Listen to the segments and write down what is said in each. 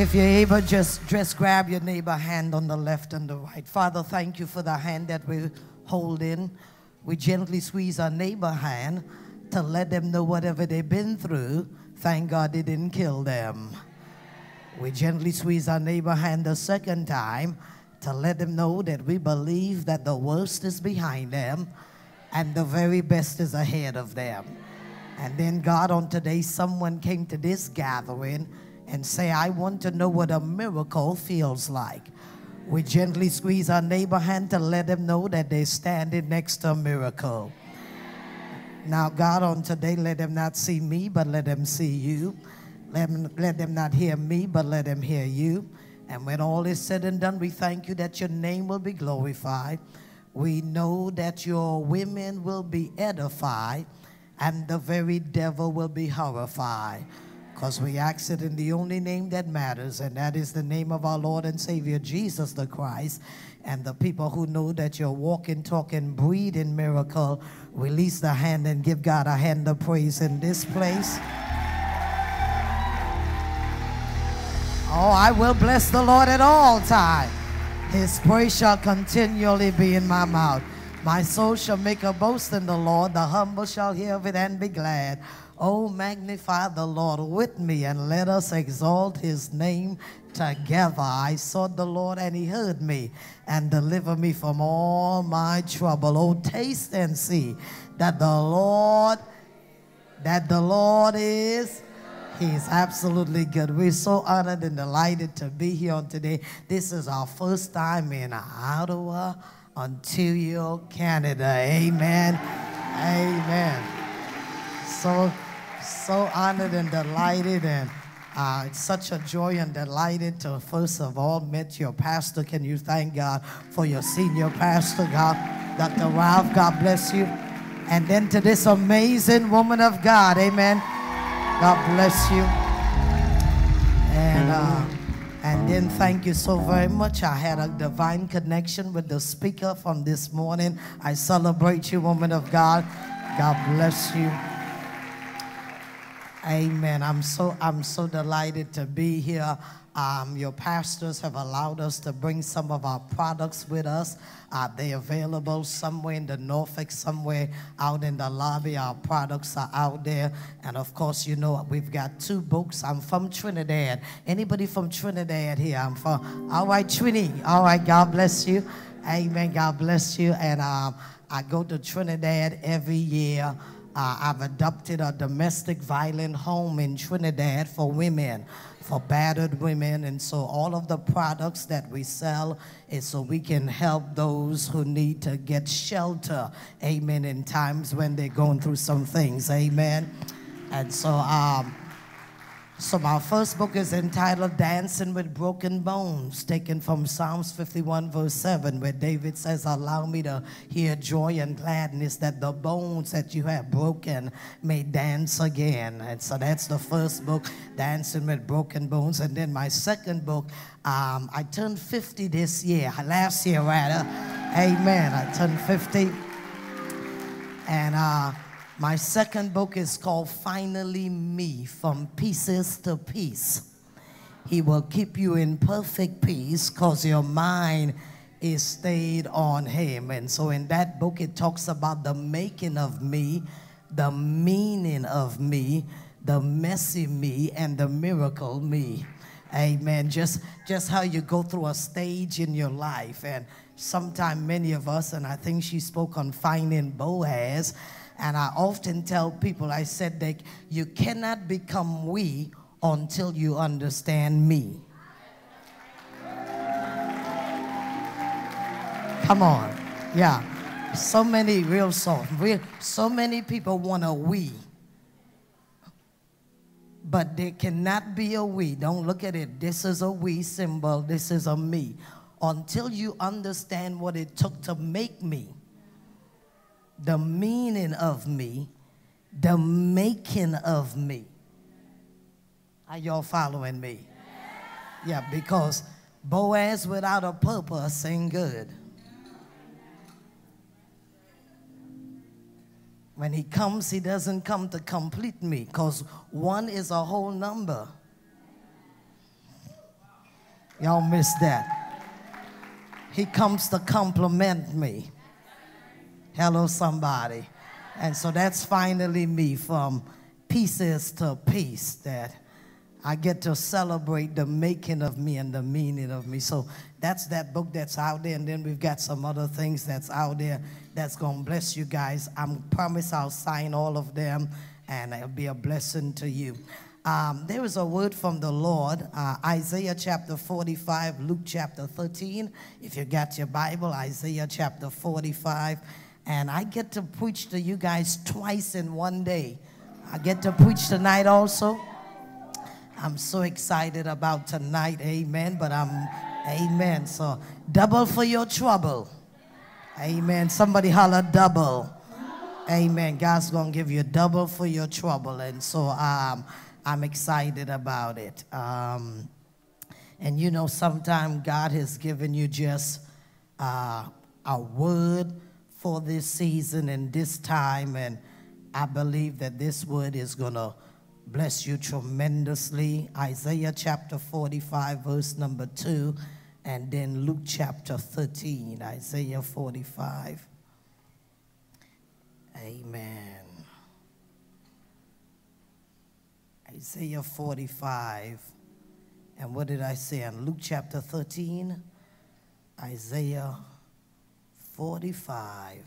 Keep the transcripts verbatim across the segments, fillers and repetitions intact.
If you're able, just, just grab your neighbor hand on the left and the right. Father, thank you for the hand that we hold in. We gently squeeze our neighbor hand to let them know whatever they've been through, thank God they didn't kill them. We gently squeeze our neighbor hand a second time to let them know that we believe that the worst is behind them and the very best is ahead of them. And then God, on today, someone came to this gathering and say, I want to know what a miracle feels like. We gently squeeze our neighbor hand to let them know that they're standing next to a miracle. Now, God, on today, let them not see me, but let them see you. Let them, let them not hear me, but let them hear you. And when all is said and done, we thank you that your name will be glorified. We know that your women will be edified, and the very devil will be horrified. Because we ask it in the only name that matters, and that is the name of our Lord and Savior, Jesus the Christ. And the people who know that you're walking, talking, breathing miracle, release the hand and give God a hand of praise in this place. Oh, I will bless the Lord at all times. His praise shall continually be in my mouth. My soul shall make a boast in the Lord. The humble shall hear of it and be glad. Oh, magnify the Lord with me, and let us exalt his name together. I sought the Lord, and he heard me, and delivered me from all my trouble. Oh, taste and see that the Lord, that the Lord is, he's absolutely good. We're so honored and delighted to be here on today. This is our first time in Ottawa, Ontario, Canada. Amen. Amen. So... So honored and delighted, and uh, it's such a joy and delighted to first of all meet your pastor. Can you thank God for your senior pastor, God, Doctor Ralph? God bless you. And then to this amazing woman of God, amen. God bless you. And uh, and then thank you so very much. I had a divine connection with the speaker from this morning. I celebrate you, woman of God. God bless you. Amen. I'm so I'm so delighted to be here. Um, your pastors have allowed us to bring some of our products with us. Uh, they're available somewhere in the Norfolk, somewhere out in the lobby. Our products are out there. And, of course, you know, we've got two books. I'm from Trinidad. Anybody from Trinidad here? I'm from, all right, Trini. All right, God bless you. Amen. God bless you. And um, I go to Trinidad every year. Uh, I've adopted a domestic violent home in Trinidad for women, for battered women. And so all of the products that we sell is so we can help those who need to get shelter, amen, in times when they're going through some things, amen. And so, um, so my first book is entitled Dancing with Broken Bones, taken from Psalms fifty-one, verse seven, where David says, allow me to hear joy and gladness that the bones that you have broken may dance again. And so that's the first book, Dancing with Broken Bones. And then my second book, um, I turned fifty this year, last year rather. Amen. I turned fifty. And... Uh, My second book is called Finally Me, From Pieces to Peace. He will keep you in perfect peace because your mind is stayed on him. And so in that book, it talks about the making of me, the meaning of me, the messy me, and the miracle me. Amen. Just, just how you go through a stage in your life. And sometimes many of us, and I think she spoke on finding Boaz, and I often tell people, I said, that you cannot become we until you understand me. Come on. Yeah. So many real soft. Real, so many people want a we. But there cannot be a we. Don't look at it. This is a we symbol. This is a me. Until you understand what it took to make me, the meaning of me, the making of me. Are y'all following me? Yeah, because Boaz without a purpose ain't good. When he comes, he doesn't come to complete me because one is a whole number. Y'all miss that. He comes to compliment me. Hello, somebody. And so that's finally me, from pieces to peace, that I get to celebrate the making of me and the meaning of me. So that's that book that's out there, and then we've got some other things that's out there that's going to bless you guys. I promise I'll sign all of them, and it'll be a blessing to you. Um, there is a word from the Lord, uh, Isaiah chapter forty-five, Luke chapter thirteen. If you got your Bible, Isaiah chapter forty-five. And I get to preach to you guys twice in one day. I get to preach tonight also. I'm so excited about tonight, amen, but I'm, amen, so double for your trouble, amen, somebody holler double, amen, God's going to give you double for your trouble, and so um, I'm excited about it, um, and you know, sometimes God has given you just uh, a word for this season and this time, and I believe that this word is going to bless you tremendously. Isaiah chapter forty-five, verse number two, and then Luke chapter thirteen, Isaiah forty-five. Amen. Isaiah forty-five, and what did I say? And Luke chapter thirteen, Isaiah forty-five.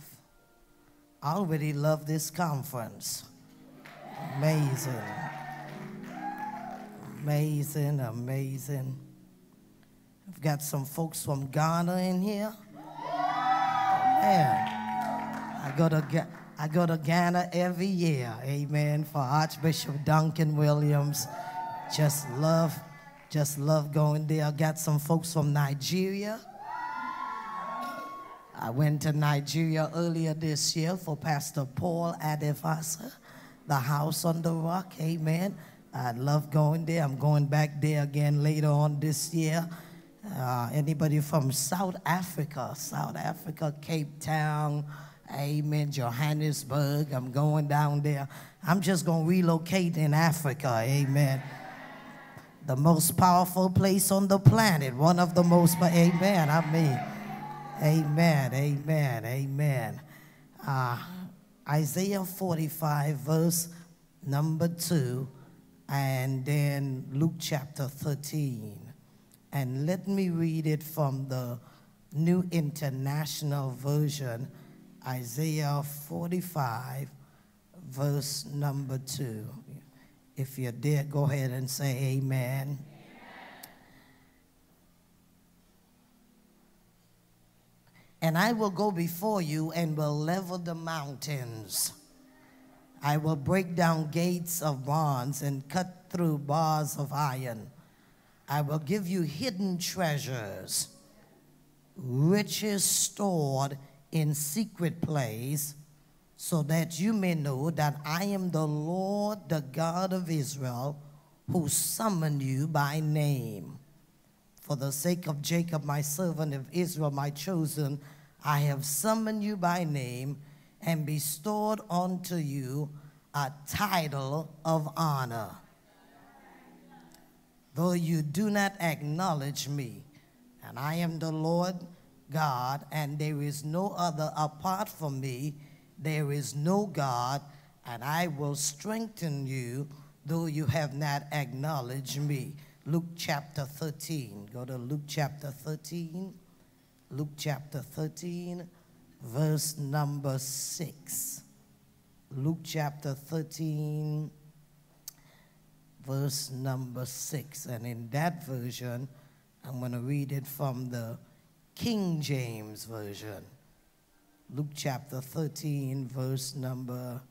I already love this conference. Amazing, amazing, amazing. I've got some folks from Ghana in here. Man, I go to, I go to Ghana every year, amen, for Archbishop Duncan Williams. Just love, just love going there. I got some folks from Nigeria. I went to Nigeria earlier this year for Pastor Paul Adevasa. The house on the rock, amen. I love going there. I'm going back there again later on this year. Uh, anybody from South Africa, South Africa, Cape Town, amen, Johannesburg, I'm going down there. I'm just going to relocate in Africa, amen. The most powerful place on the planet, one of the most, amen, I mean, amen, amen, amen. Uh, Isaiah forty-five, verse number two, and then Luke chapter thirteen. And let me read it from the New International Version, Isaiah forty-five, verse number two. If you're there, go ahead and say amen. Amen. And I will go before you and will level the mountains. I will break down gates of bronze and cut through bars of iron. I will give you hidden treasures, riches stored in secret place, so that you may know that I am the Lord, the God of Israel, who summoned you by name. For the sake of Jacob, my servant, of Israel, my chosen, I have summoned you by name and bestowed unto you a title of honor. Though you do not acknowledge me, and I am the Lord God, and there is no other apart from me, there is no God, and I will strengthen you, though you have not acknowledged me. Luke chapter thirteen. Go to Luke chapter thirteen. Luke chapter thirteen, verse number six. Luke chapter thirteen, verse number six. And in that version, I'm going to read it from the King James Version. Luke chapter thirteen, verse number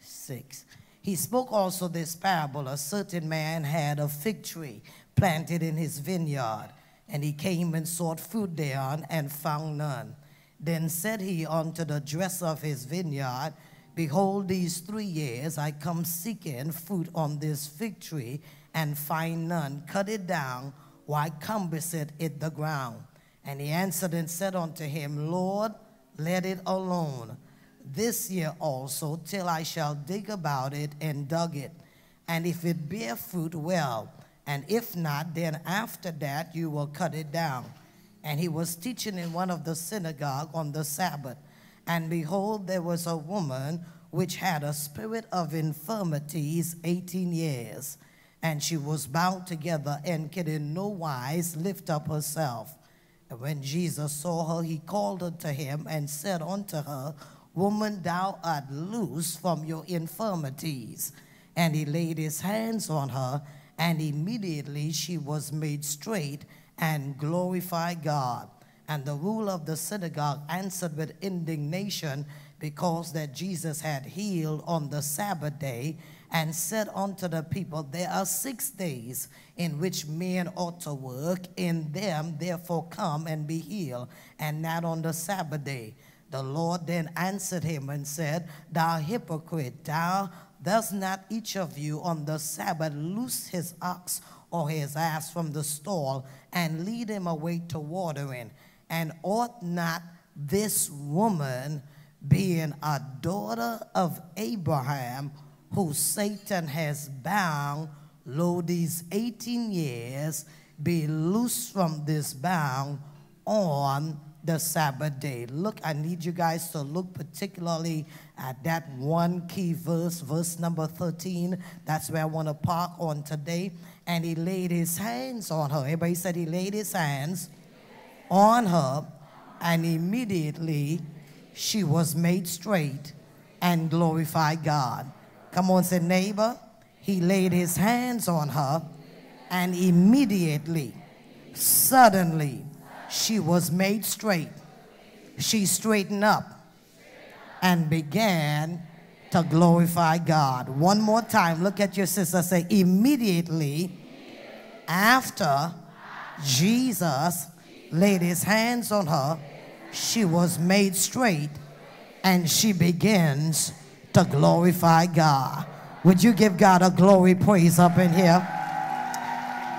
six. He spoke also this parable. A certain man had a fig tree planted in his vineyard, and he came and sought fruit thereon, and found none. Then said he unto the dresser of his vineyard, Behold, these three years I come seeking fruit on this fig tree, and find none. Cut it down, why cumberseth it the ground? And he answered and said unto him, Lord, let it alone this year also, till I shall dig about it, and dug it. And if it bear fruit, well, And if not, then after that you will cut it down. And he was teaching in one of the synagogue on the Sabbath. And behold, there was a woman which had a spirit of infirmities eighteen years. And she was bound together and could in no wise lift up herself. And when Jesus saw her, he called unto him and said unto her, Woman, thou art loosed from your infirmities. And he laid his hands on her, and immediately she was made straight and glorified God. And the ruler of the synagogue answered with indignation because that Jesus had healed on the Sabbath day, and said unto the people, There are six days in which men ought to work. In them therefore come and be healed, and not on the Sabbath day. The Lord then answered him and said, Thou hypocrite, thou does not each of you on the Sabbath loose his ox or his ass from the stall and lead him away to watering? And ought not this woman, being a daughter of Abraham, who Satan has bound, lo, these eighteen years, be loose from this bound on the Sabbath day? Look, I need you guys to look particularly at that one key verse, verse number thirteen. That's where I want to park on today. And he laid his hands on her. Everybody said he laid his hands on her, and immediately she was made straight and glorified God. Come on, say neighbor. He laid his hands on her, and immediately, suddenly, she was made straight. She straightened up and began to glorify God. One more time. Look at your sister. Say, immediately after Jesus laid his hands on her, she was made straight and she begins to glorify God. Would you give God a glory praise up in here?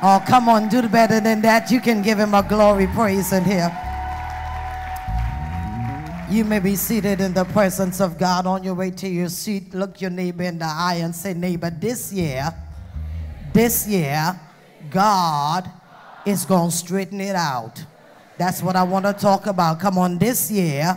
Oh, come on, do better than that. You can give him a glory praise in here. You may be seated in the presence of God. On your way to your seat, look your neighbor in the eye and say, neighbor, this year, this year, God is going to straighten it out. That's what I want to talk about. Come on, this year,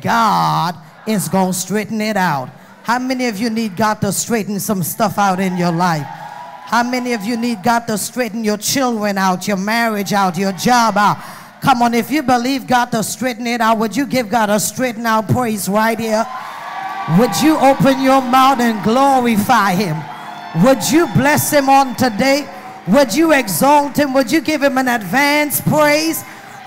God is going to straighten it out. How many of you need God to straighten some stuff out in your life? How many of you need God to straighten your children out, your marriage out, your job out? Come on, if you believe God to straighten it out, would you give God a straighten out praise right here? Would you open your mouth and glorify him? Would you bless him on today? Would you exalt him? Would you give him an advance praise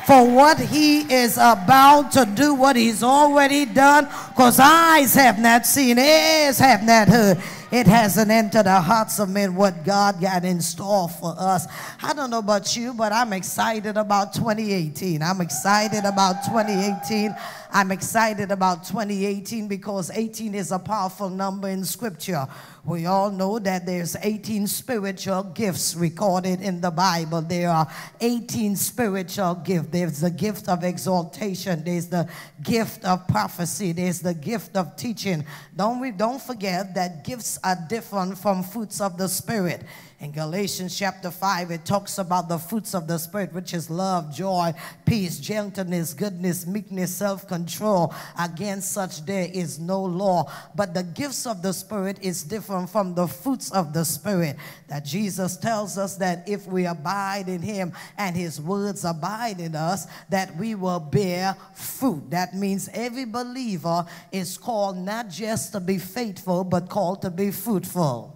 for what he is about to do, what he's already done? Because eyes have not seen, ears have not heard. It hasn't entered the hearts of men what God got in store for us. I don't know about you, but I'm excited about twenty eighteen. I'm excited about twenty eighteen. I'm excited about twenty eighteen because eighteen is a powerful number in Scripture. We all know that there's eighteen spiritual gifts recorded in the Bible. There are eighteen spiritual gifts. There's the gift of exaltation. There's the gift of prophecy. There's the gift of teaching. Don't we, don't forget that gifts are different from fruits of the Spirit. In Galatians chapter five, it talks about the fruits of the Spirit, which is love, joy, peace, gentleness, goodness, meekness, self-control. Against such there is no law. But the gifts of the Spirit is different from the fruits of the Spirit. That Jesus tells us that if we abide in him and his words abide in us, that we will bear fruit. That means every believer is called not just to be faithful, but called to be fruitful.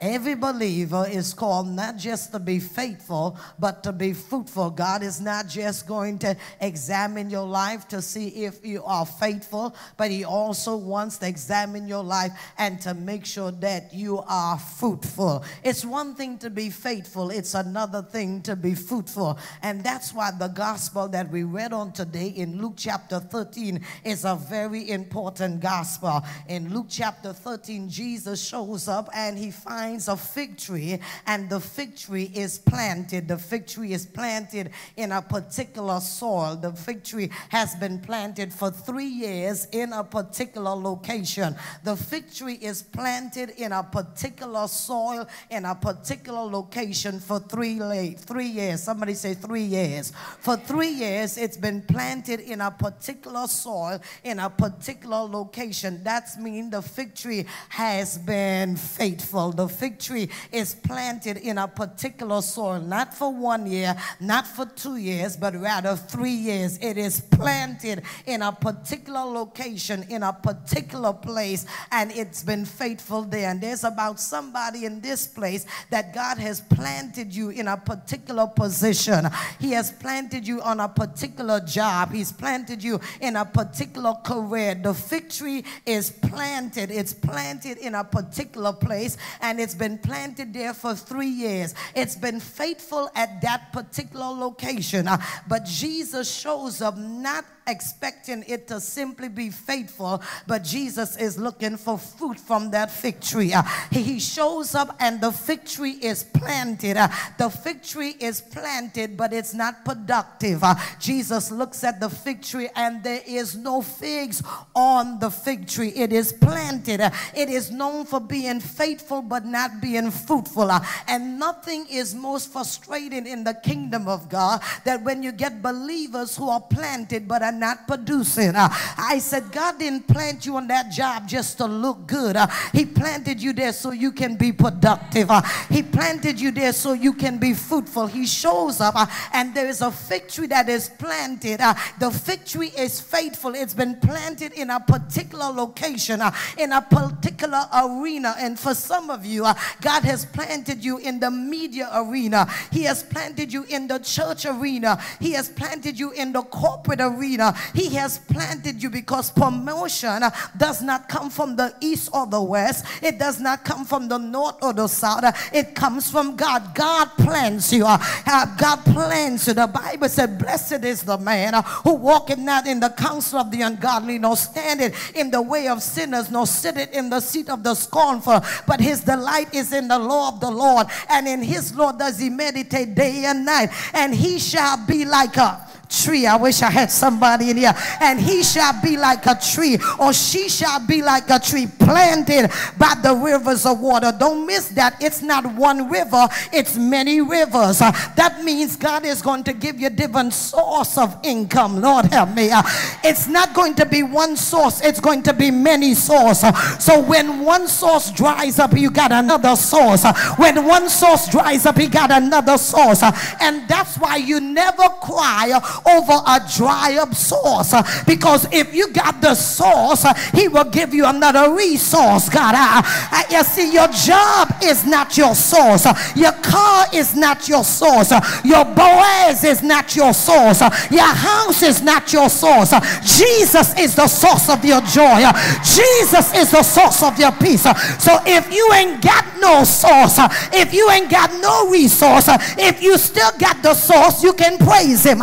Every believer is called not just to be faithful, but to be fruitful. God is not just going to examine your life to see if you are faithful, but he also wants to examine your life and to make sure that you are fruitful. It's one thing to be faithful. It's another thing to be fruitful. And that's why the gospel that we read on today in Luke chapter thirteen is a very important gospel. In Luke chapter thirteen, Jesus shows up and he finds finds a fig tree and the fig tree is planted. The fig tree is planted in a particular soil. The fig tree has been planted for three years in a particular location. The fig tree is planted in a particular soil in a particular location for three, three years. Somebody say three years. For three years, it's been planted in a particular soil in a particular location. That's mean the fig tree has been faithful. The fig tree is planted in a particular soil, not for one year, not for two years, but rather three years. It is planted in a particular location, in a particular place, and it's been faithful there. And there's about somebody in this place that God has planted you in a particular position. He has planted you on a particular job. He's planted you in a particular career. The fig tree is planted. It's planted in a particular place, and it's been planted there for three years. It's been faithful at that particular location. But Jesus shows up not expecting it to simply be faithful, but Jesus is looking for fruit from that fig tree. Uh, he shows up and the fig tree is planted. Uh, the fig tree is planted, but it's not productive. Uh, Jesus looks at the fig tree and there is no figs on the fig tree. It is planted. Uh, it is known for being faithful, but not being fruitful. Uh, and nothing is most frustrating in the kingdom of God that when you get believers who are planted, but are not producing. Uh, I said, God didn't plant you on that job just to look good. Uh, he planted you there so you can be productive. Uh, he planted you there so you can be fruitful. He shows up uh, and there is a fig tree that is planted. Uh, the fig tree is faithful. It's been planted in a particular location, uh, in a particular arena. And for some of you, uh, God has planted you in the media arena. He has planted you in the church arena. He has planted you in the corporate arena. He has planted you because promotion does not come from the east or the west. It does not come from the north or the south. It comes from God. God plants you. God plants you. The Bible said, blessed is the man who walketh not in the counsel of the ungodly, nor standeth in the way of sinners, nor sitteth in the seat of the scornful. But his delight is in the law of the Lord, and in his law does he meditate day and night. And he shall be like a tree. I wish I had somebody in here. And he shall be like a tree, or she shall be like a tree planted by the rivers of water. Don't miss that. It's not one river, it's many rivers. Uh, that means God is going to give you different source of income. Lord help me. Uh, it's not going to be one source, it's going to be many sources. Uh, so when one source dries up, you got another source. Uh, when one source dries up, you got another source. Uh, and that's why you never cry uh, over a dry up source, because if you got the source, he will give you another resource. God, I, I, you see, your job is not your source, your car is not your source, your Boaz is not your source, your house is not your source. Jesus is the source of your joy. Jesus is the source of your peace. So if you ain't got no source, if you ain't got no resource, if you still got the source, you can praise him.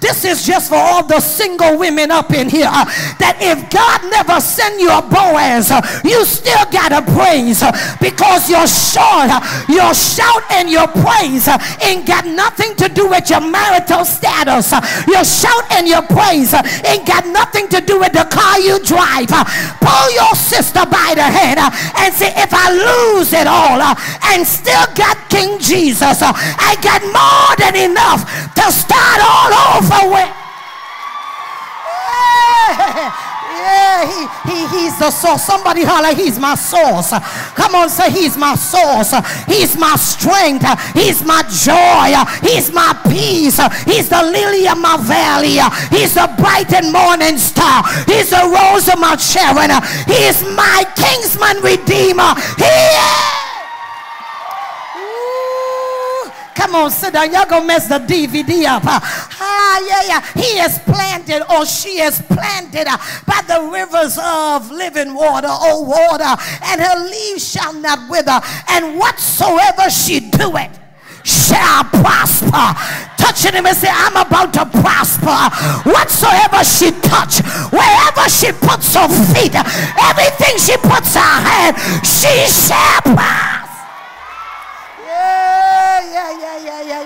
This is just for all the single women up in here. Uh, that if God never send you a Boaz, uh, you still gotta praise, uh, because your shout, uh, your shout and your praise uh, ain't got nothing to do with your marital status. Uh, your shout and your praise uh, ain't got nothing to do with the car you drive. Uh, pull your sister by the head uh, and say, if I lose it all uh, and still got King Jesus, uh, I got more than enough to start all over. Away. Yeah, he, he, he's the source. Somebody holler, he's my source. Come on, say, he's my source. He's my strength. He's my joy. He's my peace. He's the lily of my valley. He's the bright and morning star. He's the rose of my Sharon. He is my kingsman redeemer. He is. Come on, sit down. Y'all gonna mess the D V D up. Huh? Ah, yeah, yeah. He is planted, or she is planted uh, by the rivers of living water, oh water, and her leaves shall not wither, and whatsoever she doeth shall prosper. Touching him and say, I'm about to prosper. Whatsoever she touch, wherever she puts her feet, everything she puts her hand, she shall prosper.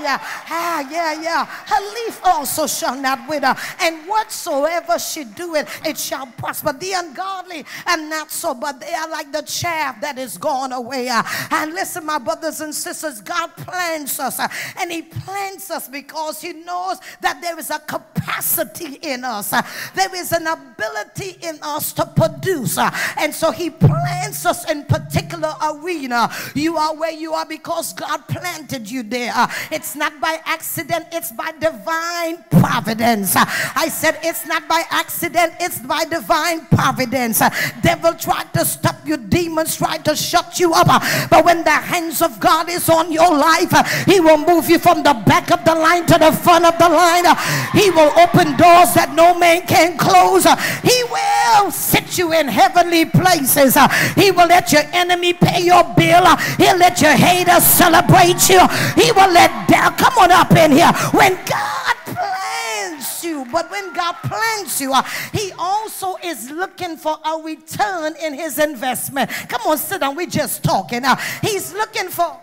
uh, ah, yeah, yeah, her leaf also shall not wither, and whatsoever she doeth, it shall prosper. The ungodly and not so, but they are like the chaff that is gone away. Uh, and listen, my brothers and sisters, God plants us, uh, and He plants us because He knows that there is a capacity in us, uh, there is an ability in us to produce, uh, and so He plants us in particular arena. You are where you are because God planted you there. Uh, it's not by accident, it's by divine providence. Uh, I said it's not by accident, it's by divine providence. Uh, devil tried to stop you, demons tried to shut you up, uh, but when the hands of God is on your life, uh, He will move you from the back of the line to the front of the line. Uh, he will open doors that no man can close. Uh, he will sit you in heavenly places. Uh, he will let your enemy pay your bill. Uh, he'll let your haters celebrate you. He will let down. Come on up in here. When God plans you, but when God plans you, uh, He also is looking for a return in His investment. Come on, sit down. We're just talking. Uh, he's looking for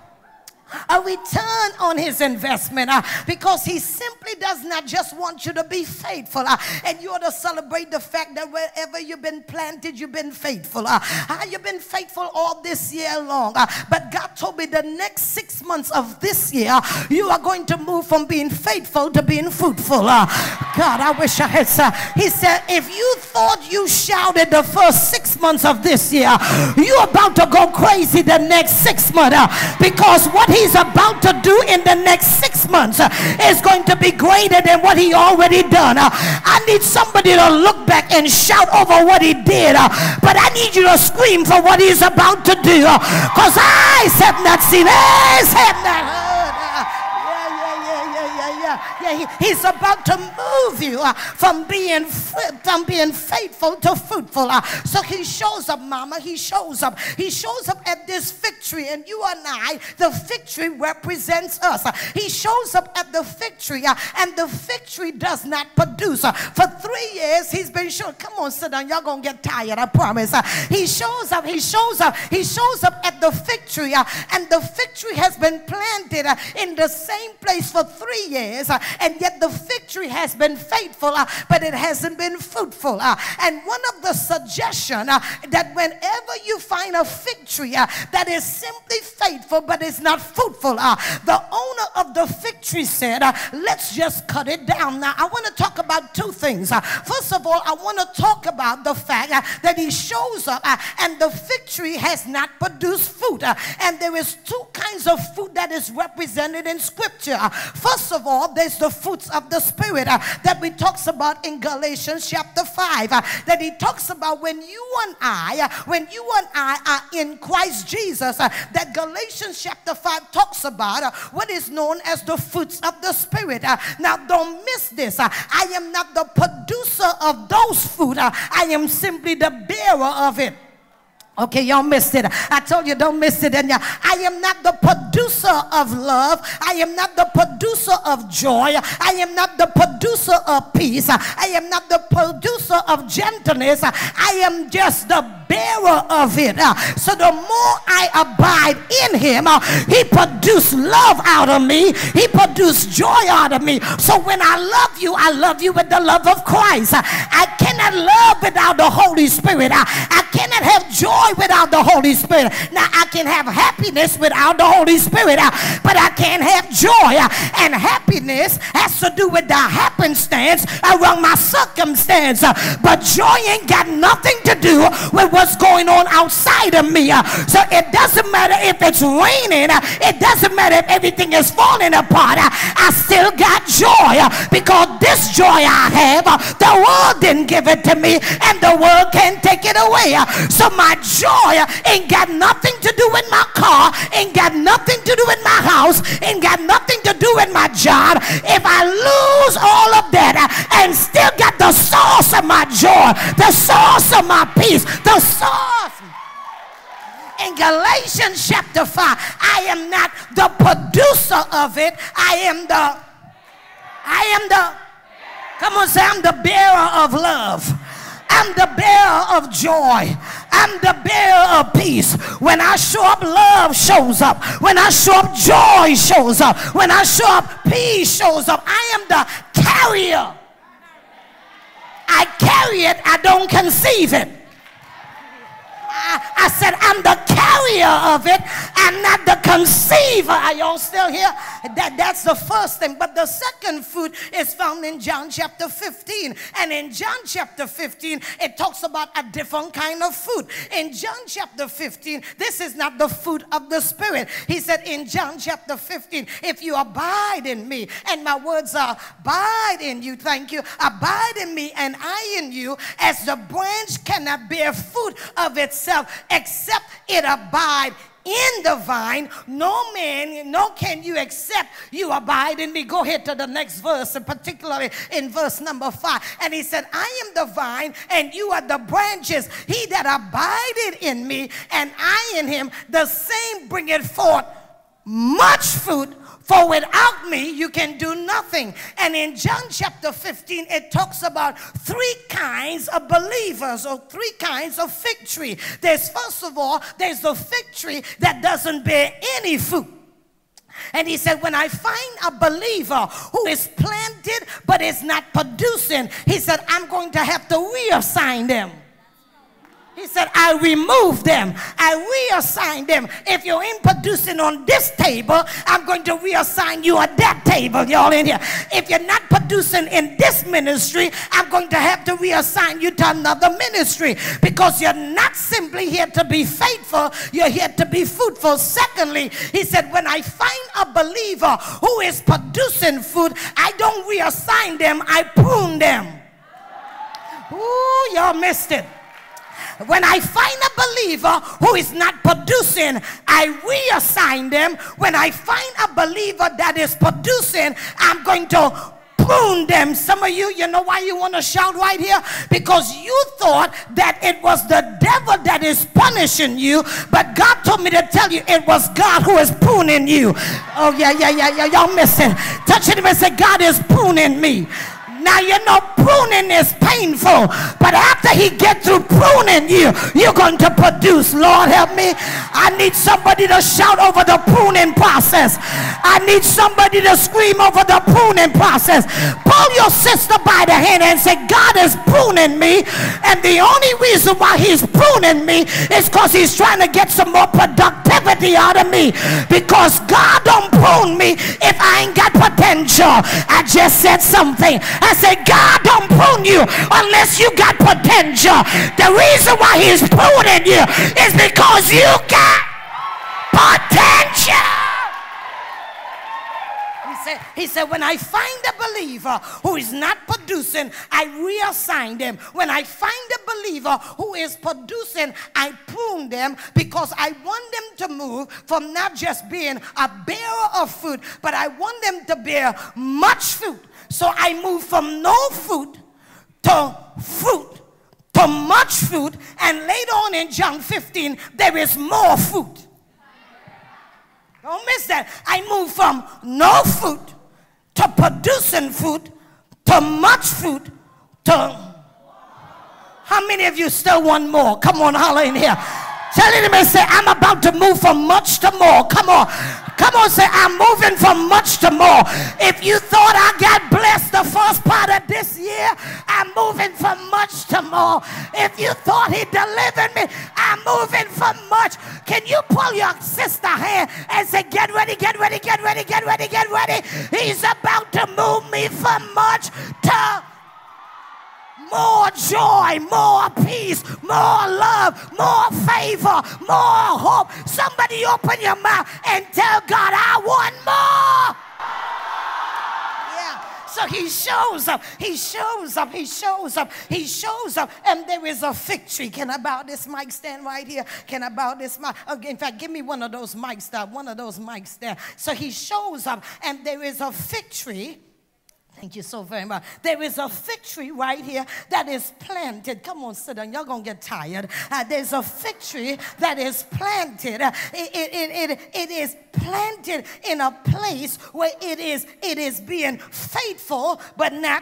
a return on His investment, uh, because He simply does not just want you to be faithful, uh, and you ought to celebrate the fact that wherever you've been planted, you've been faithful. Uh, uh, you've been faithful all this year long, uh, but God told me the next six months of this year, you are going to move from being faithful to being fruitful. Uh, God, I wish I had said, He said, if you thought you shouted the first six months of this year, you're about to go crazy the next six months, uh, because what He's about to do in the next six months uh, is going to be greater than what He already done. Uh, I need somebody to look back and shout over what He did, uh, but I need you to scream for what He's about to do, because uh, eyes have not seen, ears have not heard. Yeah, he, he's about to move you uh, from being from being faithful to fruitful. Uh, so He shows up, Mama. He shows up. He shows up at this fig tree, and you and I, the fig tree represents us. Uh, he shows up at the fig tree, uh, and the fig tree does not produce. Uh, for three years, he's been showing. Come on, sit down. Y'all gonna get tired. I promise. Uh, he shows up. He shows up. He shows up at the fig tree, uh, and the fig tree has been planted uh, in the same place for three years. Uh, And yet the fig tree has been faithful, uh, but it hasn't been fruitful. Uh, and one of the suggestions uh, that whenever you find a fig tree uh, that is simply faithful but is not fruitful, uh, the owner of the fig tree said, uh, let's just cut it down. Now, I want to talk about two things. Uh, first of all, I want to talk about the fact uh, that He shows up uh, and the fig tree has not produced fruit. Uh, and there is two kinds of fruit that is represented in Scripture. Uh, first of all, there's the fruits of the Spirit uh, that we talks about in Galatians chapter five, uh, that He talks about when you and I, uh, when you and I are in Christ Jesus, uh, that Galatians chapter five talks about uh, what is known as the fruits of the Spirit. Uh, now don't miss this. Uh, I am not the producer of those fruit. Uh, I am simply the bearer of it. Okay, y'all missed it. I told you don't miss it. And yeah, I am not the producer of love. I am not the producer of joy. I am not the producer of peace. I am not the producer of gentleness. I am just the bearer of it. So the more I abide in Him, He produced love out of me. He produced joy out of me. So when I love you, I love you with the love of Christ. I cannot love without the Holy Spirit. I, I cannot have joy without the Holy Spirit. Now I can have happiness without the Holy Spirit, uh, but I can't have joy, uh, and happiness has to do with the happenstance around my circumstance, uh, but joy ain't got nothing to do with what's going on outside of me, uh, so it doesn't matter if it's raining, uh, it doesn't matter if everything is falling apart, uh, I still got joy, uh, because this joy I have, uh, the world didn't give it to me and the world can't take it away, uh, so my joy ain't got nothing to do with my car, ain't got nothing to do with my house, ain't got nothing to do with my job. If I lose all of that and still got the source of my joy, the source of my peace, the source. In Galatians chapter five, I am not the producer of it. I am the, I am the, come on, say I'm the bearer of love. I'm the bearer of joy. I'm the bearer of peace. peace. When I show up, love shows up. When I show up, joy shows up. When I show up, peace shows up. I am the carrier. I carry it, I don't conceive it. I, I said, I'm the carrier of it. I'm not the conceiver. Are y'all still here? That, that's the first thing. But the second fruit is found in John chapter fifteen. And in John chapter fifteen, it talks about a different kind of fruit. In John chapter fifteen, this is not the fruit of the Spirit. He said in John chapter fifteen, if you abide in me, and my words are abide in you, thank you, abide in me and I in you, as the branch cannot bear fruit of itself except it abide in the vine, no man, no can you except you abide in me. Go ahead to the next verse, and particularly in verse number five. And he said, I am the vine, and you are the branches. He that abideth in me, and I in him, the same bringeth forth much fruit. For without me, you can do nothing. And in John chapter fifteen, it talks about three kinds of believers or three kinds of fig tree. There's, first of all, there's the fig tree that doesn't bear any fruit. And he said, when I find a believer who is planted but is not producing, he said, I'm going to have to reassign them. He said, I remove them. I reassign them. If you ain't producing on this table, I'm going to reassign you at that table. Y'all in here. If you're not producing in this ministry, I'm going to have to reassign you to another ministry, because you're not simply here to be faithful. You're here to be fruitful. Secondly, he said, when I find a believer who is producing fruit, I don't reassign them. I prune them. Ooh, y'all missed it. When I find a believer who is not producing, I reassign them. When I find a believer that is producing, I'm going to prune them. Some of you, you know why you want to shout right here? Because you thought that it was the devil that is punishing you, but God told me to tell you it was God who is pruning you. Oh, yeah, yeah, yeah, yeah, y'all miss it. Touch it and say, God is pruning me. Now, you know, pruning is painful, but after he gets through pruning you, you're going to produce. Lord, help me. I need somebody to shout over the pruning process. I need somebody to scream over the pruning process. Pull your sister by the hand and say, God is pruning me, and the only reason why he's pruning me is because he's trying to get some more productivity out of me, because God don't prune me if I ain't got potential. I just said something. I say, God don't prune you unless you got potential. The reason why he's pruning you is because you got potential. He said, he said, when I find a believer who is not producing, I reassign them. When I find a believer who is producing, I prune them, because I want them to move from not just being a bearer of fruit, but I want them to bear much fruit. So I move from no fruit to fruit, to much fruit, and later on in John fifteen, there is more fruit. Don't miss that. I move from no fruit to producing fruit to much fruit to... How many of you still want more? Come on, holler in here. Tell him and say, I'm about to move from much to more. Come on. Come on, say, I'm moving from much to more. If you thought I got blessed the first part of this year, I'm moving from much to more. If you thought he delivered me, I'm moving from much. Can you pull your sister hand and say, get ready, get ready, get ready, get ready, get ready. He's about to move me from much to more joy, more peace, more love, more favor, more hope. Somebody open your mouth and tell God, I want more. Yeah. So he shows up. He shows up. He shows up. He shows up. And there is a fig tree. Can I bow this mic stand right here? Can I bow this mic? Okay, in fact, give me one of those mics there. One of those mics there. So he shows up, and there is a fig tree. Thank you so very much. There is a fig tree right here that is planted. Come on, sit down. Y'all going to get tired. Uh, there's a fig tree that is planted. Uh, it, it, it, it is planted in a place where it is, it is being faithful but not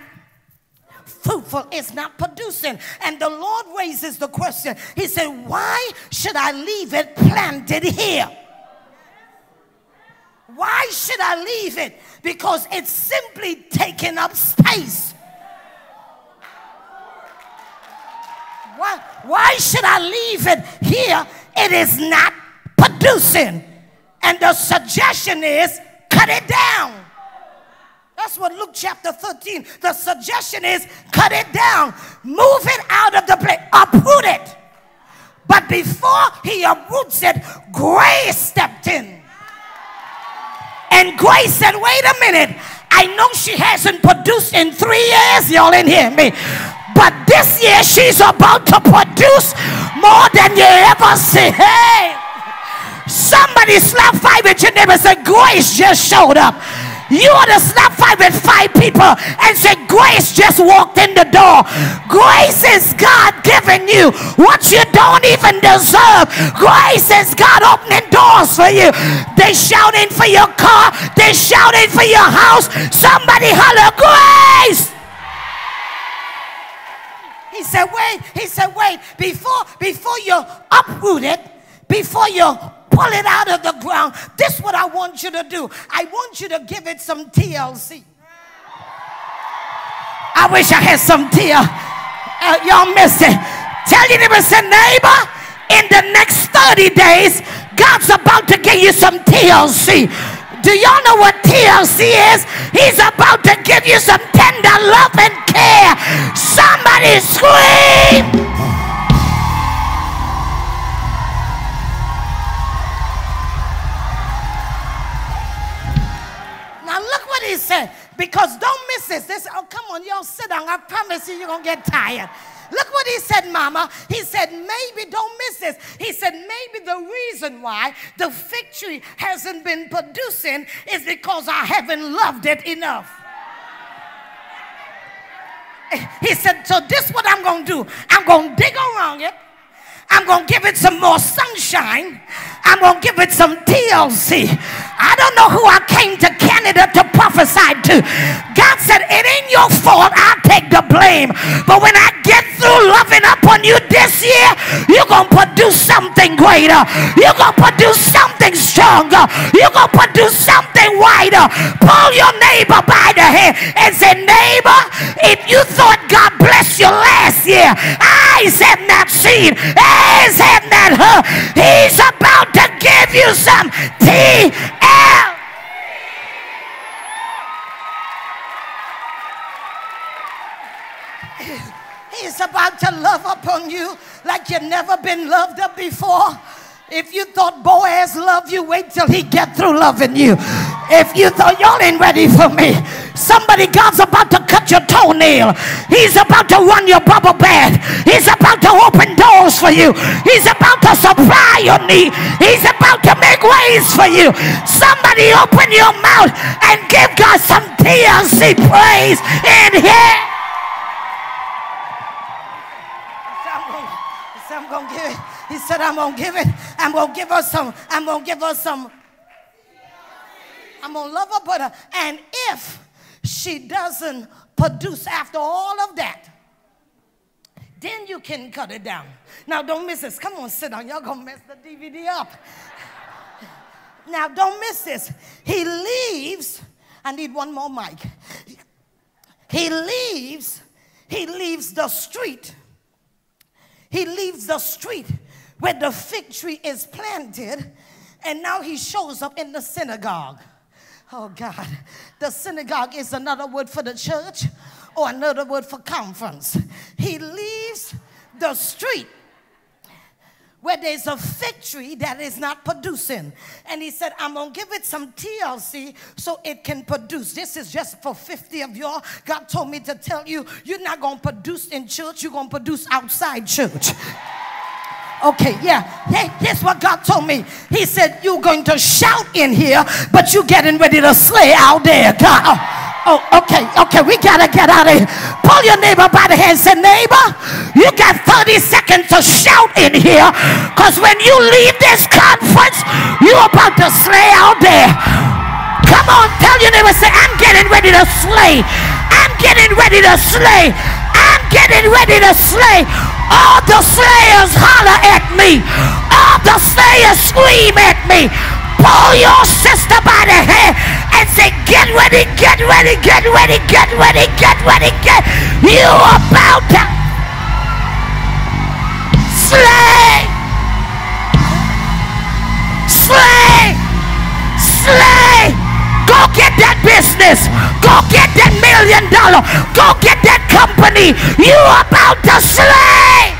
fruitful, it's not producing. And the Lord raises the question. He said, why should I leave it planted here? Why should I leave it? Because it's simply taking up space. Why, why should I leave it here? It is not producing. And the suggestion is, cut it down. That's what Luke chapter thirteen, the suggestion is, cut it down. Move it out of the place. Uproot it. But before he uproots it, grace stepped in. And grace said, wait a minute. I know she hasn't produced in three years. Y'all ain't hear me. But this year she's about to produce more than you ever see. Hey. Somebody slap five at your neighbor and say, grace just showed up. You ought to slap five at five people and say, grace just walked in the door. Grace is God giving you what you don't even deserve. Grace is God opening doors for you. They shouting for your car. They shouting for your house. Somebody holler, grace. He said, wait. He said, wait. Before, before you uproot it, before you pull it out of the ground, this is what I want you to do. I want you to give it some T L C. I wish I had some T L C. Uh, y'all missed it. Tell your neighbor, say, neighbor, in the next thirty days, God's about to give you some T L C. Do y'all know what T L C is? He's about to give you some tender love and care. Somebody scream. He said, because don't miss this. This, oh, come on, y'all sit down. I promise you, you're going to get tired. Look what he said, Mama. He said, maybe, don't miss this. He said, maybe the reason why the fig tree hasn't been producing is because I haven't loved it enough. He said, so this is what I'm going to do. I'm going to dig around it. I'm going to give it some more sunshine. I'm going to give it some T L C. I don't know who I came to Canada to prophesy to. God said, it ain't your fault. I'll take the blame. But when I get through loving up on you this year, you're going to produce something greater. You're going to produce something stronger. You're going to produce something wider. Pull your neighbor by the hand and say, neighbor, if you thought God blessed you last year, eyes have not seen. Is him that her? He's about to give you some T L. He's about to love upon you like you've never been loved up before. If you thought Boaz loved you, wait till he get through loving you. If you thought y'all ain't ready for me, somebody, God's about to cut your toenail. He's about to run your bubble bath. He's about to open doors for you. He's about to supply your need. He's about to make ways for you. Somebody open your mouth and give God some T L C praise in here. So I'm going to give it. He said, I'm going to give it. I'm going to give her some. I'm going to give her some. I'm going to love her, but uh, and if she doesn't produce after all of that, then you can cut it down. Now, don't miss this. Come on, sit down. Y'all going to mess the D V D up. Now, don't miss this. He leaves. I need one more mic. He leaves. He leaves the street. He leaves the street where the fig tree is planted, and now he shows up in the synagogue. Oh, God. The synagogue is another word for the church or another word for conference. He leaves the street where there's a fig tree that is not producing. And he said, I'm going to give it some T L C so it can produce. This is just for fifty of y'all. God told me to tell you, you're not going to produce in church. You're going to produce outside church. Okay, yeah. Hey, here's what God told me. He said, you're going to shout in here, but you're getting ready to slay out there. God. Oh, oh, okay, okay. We got to get out of here. Pull your neighbor by the hand and say, neighbor, you got thirty seconds to shout in here, because when you leave this conference, you're about to slay out there. Come on, tell your neighbor, say, I'm getting ready to slay I'm getting ready to slay. I'm getting ready to slay. All the slayers holler at me. All the slayers scream at me. Pull your sister by the hair and say, get ready, get ready, get ready, get ready, get ready, get ready. You about to slay. Slay. Slay. Go get that business. Go get that million dollar. Go get that company. You about to slay.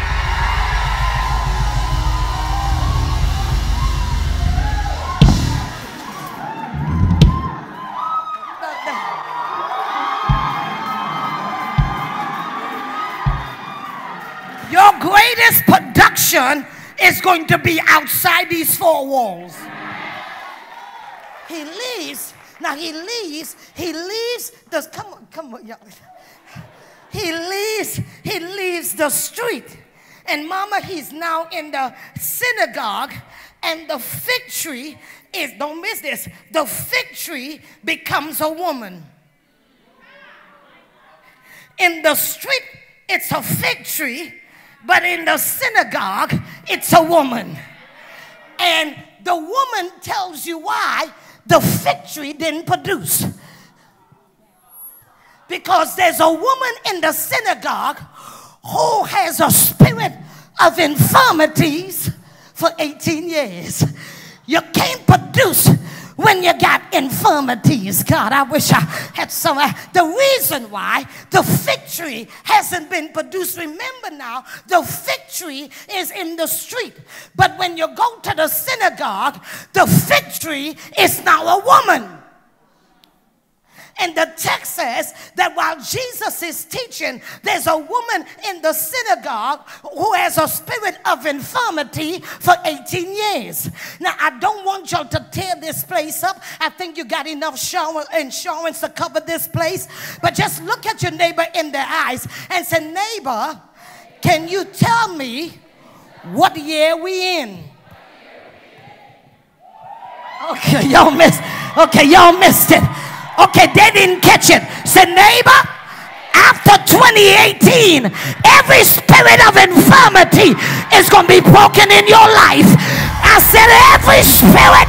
Your greatest production is going to be outside these four walls. He leaves. Now he leaves. He leaves. Does come on, come on, y'all. He leaves. He leaves the street, and Mama, he's now in the synagogue, and the fig tree is. Don't miss this. The fig tree becomes a woman. In the street, it's a fig tree, but in the synagogue, it's a woman. And the woman tells you why the fig tree didn't produce. Because there's a woman in the synagogue who has a spirit of infirmities for eighteen years. You can't produce when you got infirmities. God, I wish I had some. The reason why the fig tree hasn't been produced, remember now, the fig tree is in the street. But when you go to the synagogue, the fig tree is now a woman. And the text says that while Jesus is teaching, there's a woman in the synagogue who has a spirit of infirmity for eighteen years. Now, I don't want y'all to tear this place up. I think you got enough insurance to cover this place. But just look at your neighbor in the eyes and say, neighbor, can you tell me what year we in? Okay, y'all missed. Okay, y'all missed it. Okay, they didn't catch it. Say, neighbor, after twenty eighteen, every spirit of infirmity is going to be broken in your life. I said, every spirit,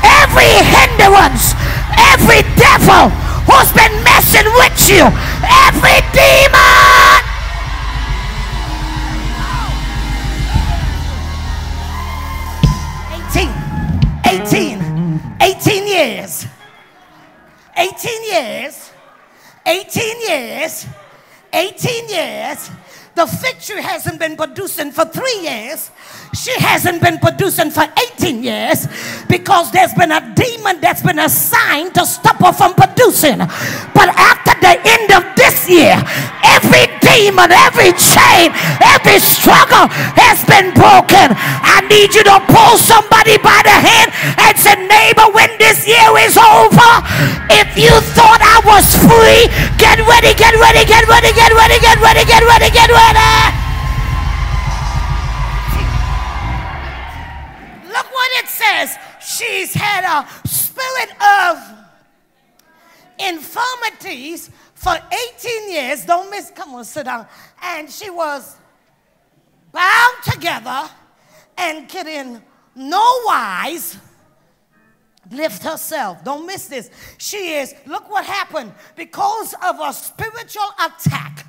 every hindrance, every devil who's been messing with you, every demon. eighteen, eighteen, eighteen years. eighteen years, eighteen years, eighteen years. The fig tree hasn't been producing for three years. She hasn't been producing for eighteen years because there's been a demon that's been assigned to stop her from producing. But after the end of this year, every demon, every chain, every struggle has been broken. I need you to pull somebody by the hand and say, neighbor, when this year is over, if you thought I was free, get ready, get ready, get ready, get ready, get ready, get ready, get ready. Look what it says. She's had a spirit of infirmities for eighteen years. Don't miss. Come on, sit down. And she was bound together and could in no wise lift herself. Don't miss this. She is. Look what happened. Because of a spiritual attack,